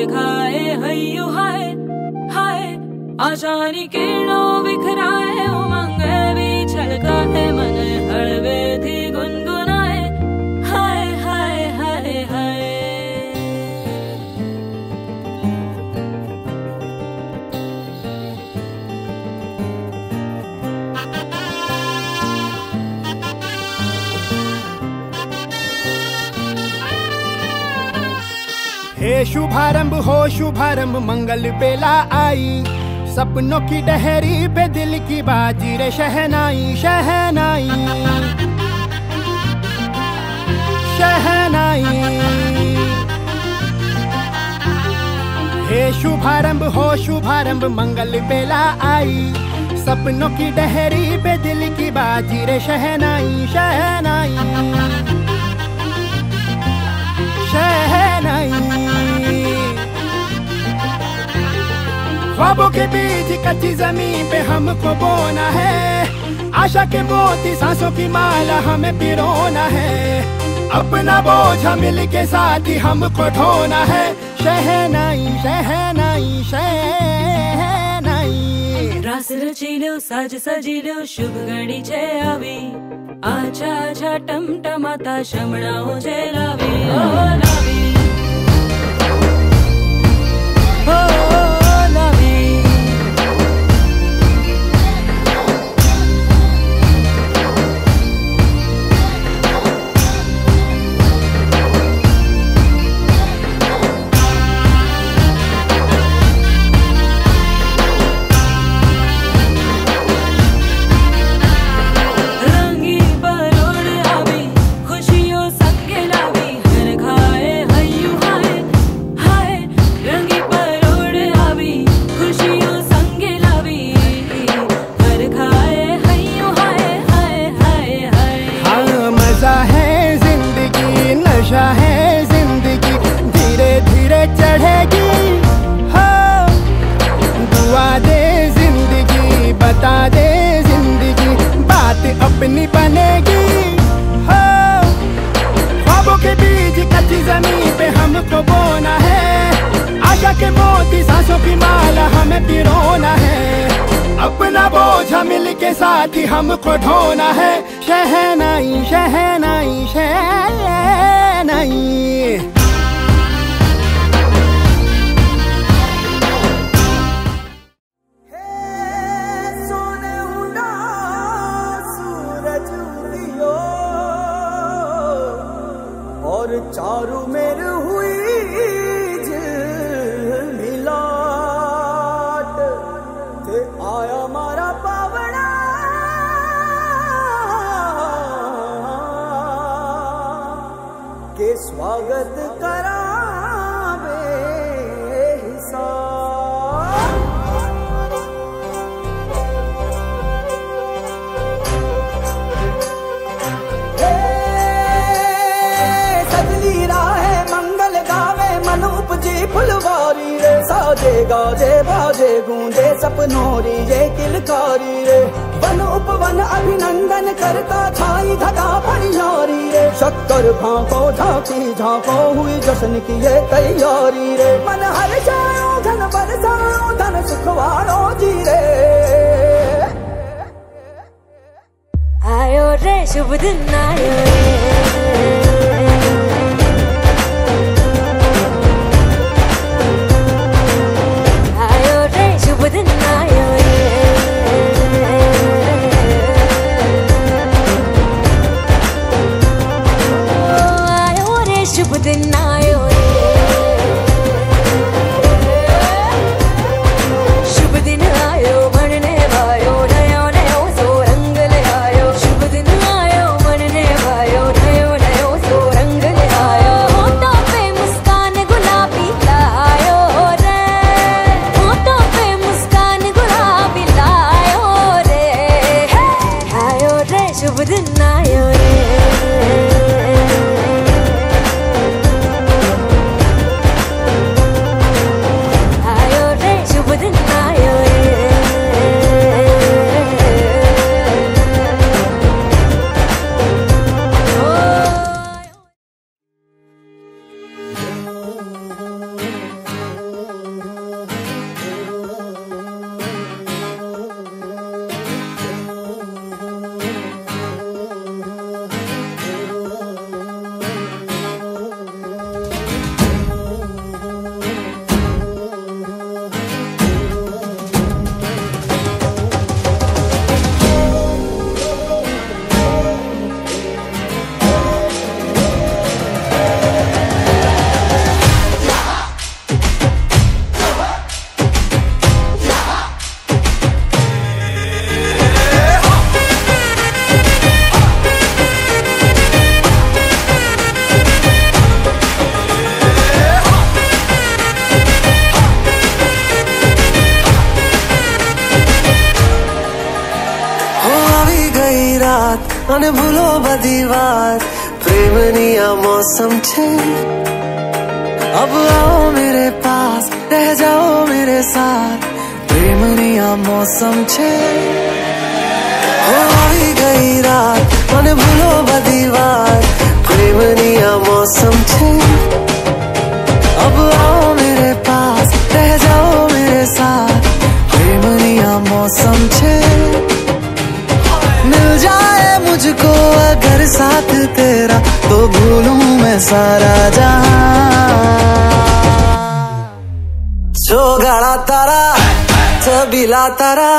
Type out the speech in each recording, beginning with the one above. कर खाए हयो हाय हाय आशानी किरणों बिखराए उमंग भी छलकाते मन हड़वे थी गुनगुनाए हाय हाय हाय हाय। हे शुभारंभ हो शुभारंभ मंगल बेला आई, सपनों की डहरी पे दिल की बाजी रे शहनाई शहनाई शहनाई। हे शुभारंभ मंगल बेला आई, सपनों की डहरी पे दिल की बाजी रे शहनाई शहनाई शहनाई। ख्वाबों के बीज कच्ची जमीन पे हमको बोना है, आशा के मोती सांसों की माला हमें पिरोना है, अपना बोझ मिल के साथ ही हमको ढोना है शहनाई शहनाई शहनाई। रास रची लो साज सजी लो शुभ घड़ी छे आवी, आछा आछा टमटमाता शमणाओ जे लावी ओ लावी ओ अपनी बनेगी हो, ख्वाबों के बीज कच्ची जमीन पे हमको बोना है, आशा के मोती सांसों की माला हमें पिरोना है, अपना बोझ मिल के साथ ही हमको ढोना है शहनाई शहनाई शहनाई। चारों मेरे हुई मिलाट ते आया मारा पावड़ा के स्वागत करा फुलवारी रे साजे गाजे बाजे गूंजे सपनोरी रे किलकारी रे वन उपवन अभिनंदन करता छाई धका परियारी रे शक्कर भांको झांकी झांको हुई जश्न की ये तैयारी रे मन हर जाओ धन बरसाओ धन सुखवारो जी रे आयो रे शुभ दिन आयो रे। शुभ दिन आयो रे अनभूलो बदीवार प्रेमनिया मौसम छे। अब आओ मेरे पास रह जाओ मेरे साथ प्रेमनिया मौसम छे। आई गई रात अनभूलो बदीवार प्रेमनिया मौसम छे। अब आओ मेरे पास रह जाओ मेरे साथ प्रेमनिया मौसम छे। मिल जाए मुझको अगर साथ तेरा तो भूलूं मैं सारा जहां। चौगाड़ा तारा छबीला तारा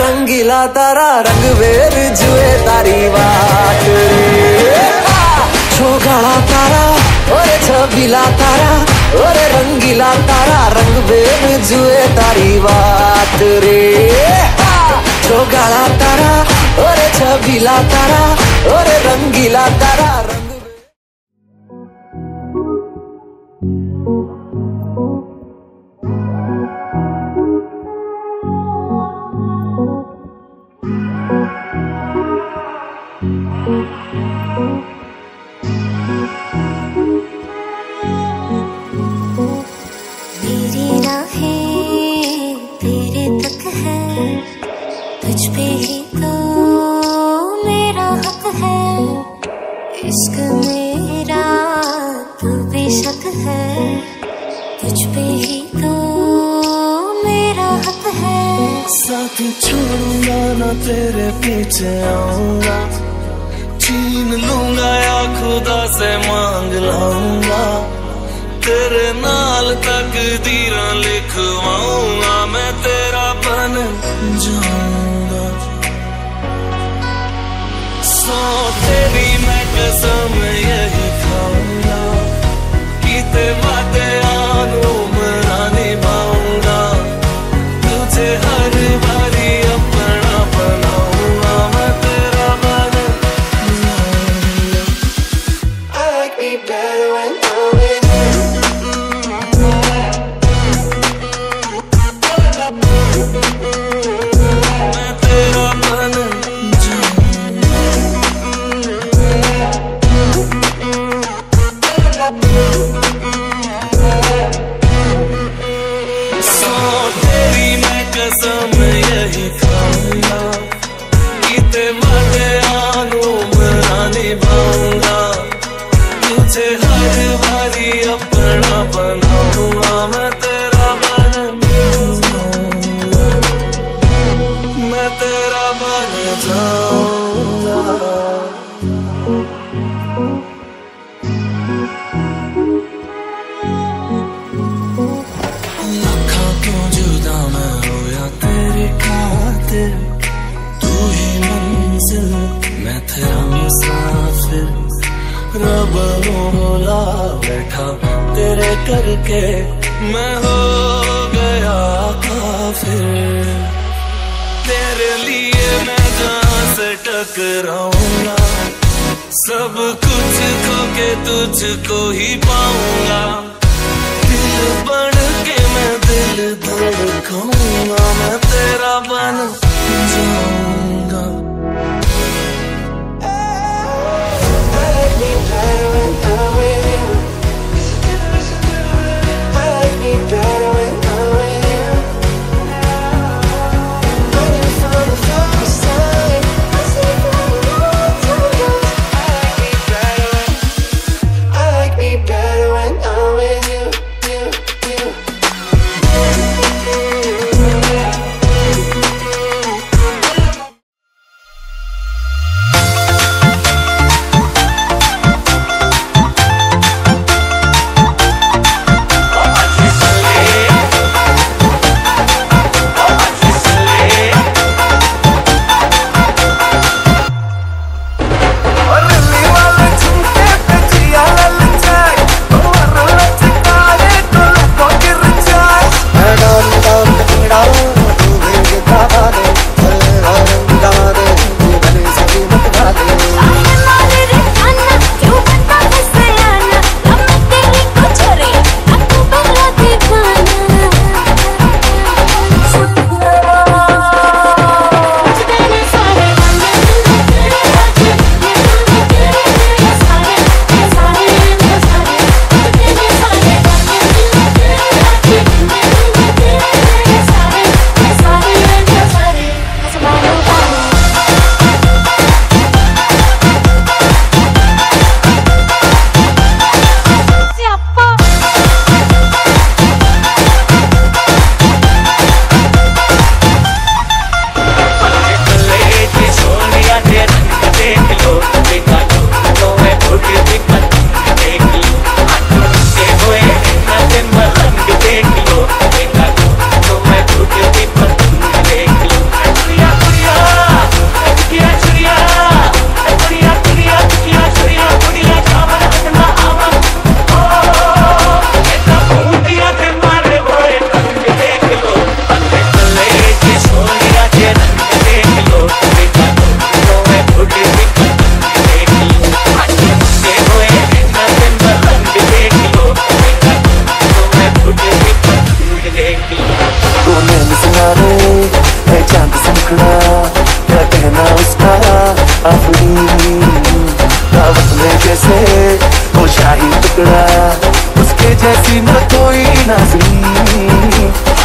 रंगीला तारा रंगवेर जुए तारी बात रे। चौगाड़ा तारा और छबीला तारा और रंगीला तारा रंगवेर जुए तारी बात रे। चौगाड़ा तारा और छबीला तारा और रंगीला तारा रंग। मेरी राहें तेरे तक है तुझ पे ही तो मेरा हक है। इश्क मेरा तू बेशक है तुझ पे ही तो मेरा हक है। साथ छोड़ूंगा ना तेरे पीछे आऊंगा, छीन लूंगा या खुदा से मांग लाऊंगा, तेरे नाल तकदीरां लिखवाऊंगा, मैं तेरा बन जाऊंगा। सौ तेरी मैं कसम यही खाऊंगा कि ते बातें आनो मरा निभाऊंगा, तुझे हर बारी अपना बनाऊंगा, मैं तेरा बन जाऊंगा। तेरे करके मैं हो गया काफिर, तेरे लिए मैं जहाँ से टकराऊंगा, सब कुछ खो के तुझको ही पाऊंगा, दिल बन के मैं दिल धड़काऊंगा, मैं तेरा बन जाऊंगा। ही टुकड़ा, उसके जैसी न कोई नाज़नी।